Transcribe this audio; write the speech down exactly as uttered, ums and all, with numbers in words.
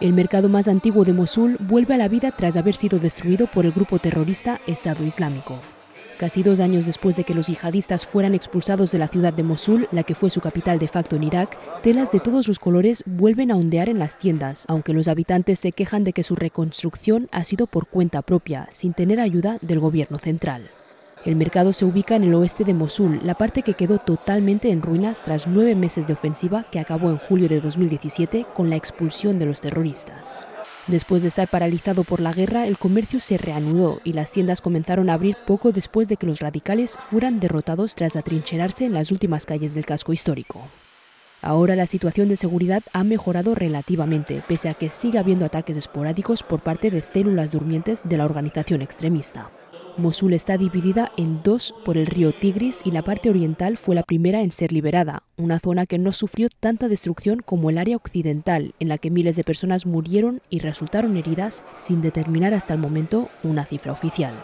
El mercado más antiguo de Mosul vuelve a la vida tras haber sido destruido por el grupo terrorista Estado Islámico. Casi dos años después de que los yihadistas fueran expulsados de la ciudad de Mosul, la que fue su capital de facto en Irak, telas de todos los colores vuelven a ondear en las tiendas, aunque los habitantes se quejan de que su reconstrucción ha sido por cuenta propia, sin tener ayuda del gobierno central. El mercado se ubica en el oeste de Mosul, la parte que quedó totalmente en ruinas tras nueve meses de ofensiva que acabó en julio de dos mil diecisiete con la expulsión de los terroristas. Después de estar paralizado por la guerra, el comercio se reanudó y las tiendas comenzaron a abrir poco después de que los radicales fueran derrotados tras atrincherarse en las últimas calles del casco histórico. Ahora la situación de seguridad ha mejorado relativamente, pese a que sigue habiendo ataques esporádicos por parte de células durmientes de la organización extremista. Mosul está dividida en dos por el río Tigris y la parte oriental fue la primera en ser liberada, una zona que no sufrió tanta destrucción como el área occidental, en la que miles de personas murieron y resultaron heridas sin determinar hasta el momento una cifra oficial.